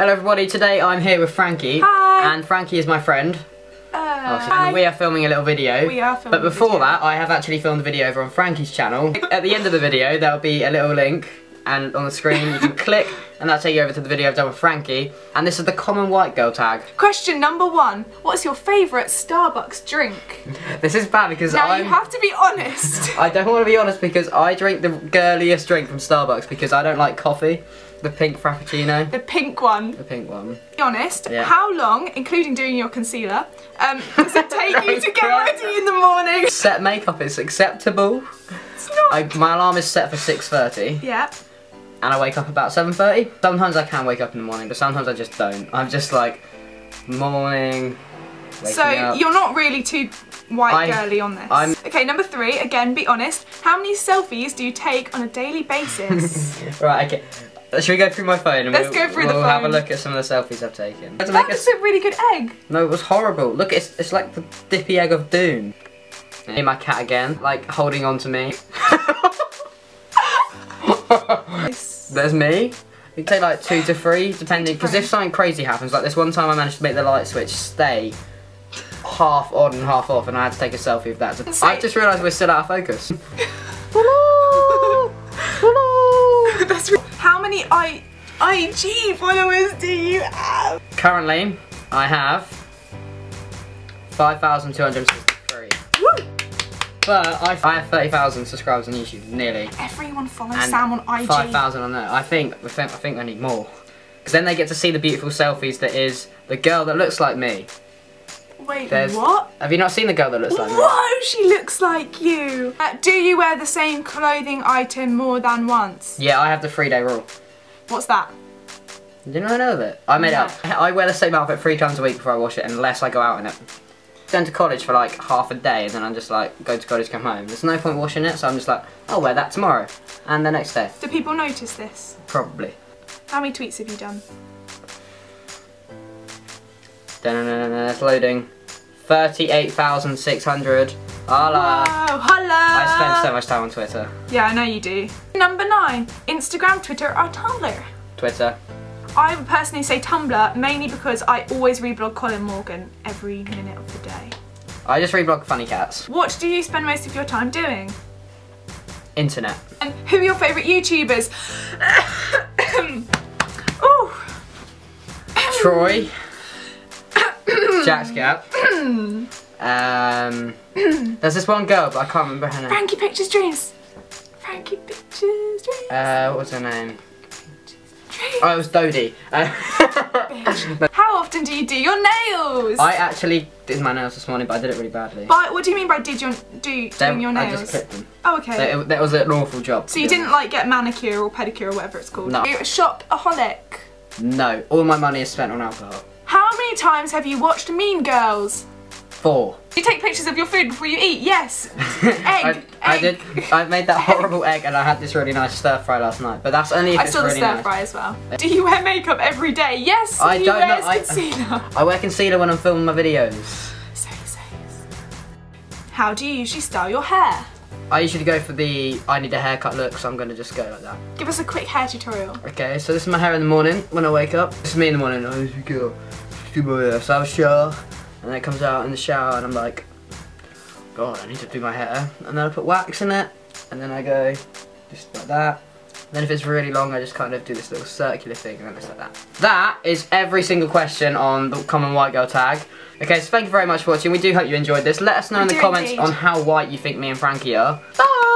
Hello everybody, today I'm here with Frankie. Hi. And Frankie is my friend. And we are filming a little video. We are filming. But before that, I have actually filmed a video over on Frankie's channel. At the end of the video, there'll be a little link and on the screen you can click and that'll take you over to the video I've done with Frankie. And this is the common white girl tag. Question number one, what's your favourite Starbucks drink? This is bad because you have to be honest. I don't want to be honest because I drink the girliest drink from Starbucks because I don't like coffee. The pink Frappuccino. The pink one. The pink one. Be honest, yeah. How long, including doing your concealer, does it take you to get ready in the morning? Set makeup is acceptable. It's not. My alarm is set for 6:30. Yeah. And I wake up about 7:30. Sometimes I can wake up in the morning, but sometimes I just don't. I'm just like, morning, so up. You're not really too white girly on this. Okay, number three, again, be honest. How many selfies do you take on a daily basis? Right, okay. Should we go through my phone and we'll have a look at some of the selfies I've taken. That was a really good egg. No, it was horrible. Look, it's like the dippy egg of doom. Hey, my cat again, like holding on to me. There's me. You take like 2 to 3, depending, because if something crazy happens, like this one time I managed to make the light switch stay half on and half off, and I had to take a selfie of that. So I just realised we're still out of focus. How many IG followers do you have? Currently, I have 5,263. Woo! But I have 30,000 subscribers on YouTube, nearly. Everyone follows and Sam on IG. 5,000 on there. I think I need more. Because then they get to see the beautiful selfies that is the girl that looks like me. Wait, what? Have you not seen the girl that looks like me? Whoa, she looks like you. Do you wear the same clothing item more than once? Yeah, I have the 3-day rule. What's that? Didn't I know that? I made up. I wear the same outfit 3 times a week before I wash it, unless I go out in it. Then to college for like half a day, and then I'm just like, go to college, come home. There's no point washing it, so I'm just like, I'll wear that tomorrow, and the next day. Do people notice this? Probably. How many tweets have you done? It's loading. 38,600. Hola. Whoa, hola. I spend so much time on Twitter. Yeah, I know you do. Number 9, Instagram, Twitter, or Tumblr? Twitter. I would personally say Tumblr, mainly because I always reblog Colin Morgan every minute of the day. I just reblog Funny Cats. What do you spend most of your time doing? Internet. And who are your favourite YouTubers? Oh. Troy. Jack's Gap. There's this one girl, but I can't remember her name. Frankie Pictures Dreams. Frankie Pictures Dreams. What was her name? Oh, it was Dodie. How often do you do your nails? I actually did my nails this morning, but I did it really badly. But what do you mean by doing your nails? I just clipped them. Oh, okay. So that was an awful job. So you didn't like get manicure or pedicure or whatever it's called? No. Are you a shopaholic? No. All my money is spent on alcohol. How many times have you watched Mean Girls? 4. You take pictures of your food before you eat, yes. Egg. I made that horrible egg and I had this really nice stir fry last night, but that's only if it's really nice. I saw the stir fry as well. Do you wear makeup every day? Yes, I don't know. Concealer. I wear concealer when I'm filming my videos. How do you usually style your hair? I usually go for the I need a haircut look, so I'm going to just go like that. Give us a quick hair tutorial. Okay, so this is my hair in the morning when I wake up. This is me in the morning. Oh, this is good. So I have a shower, and then it comes out in the shower, and I'm like, God, I need to do my hair. And then I put wax in it, and then I go just like that. And then if it's really long, I just kind of do this little circular thing, and then it's like that. That is every single question on the common white girl tag. Okay, so thank you very much for watching. We do hope you enjoyed this. Let us know in the comments on how white you think me and Frankie are. Bye!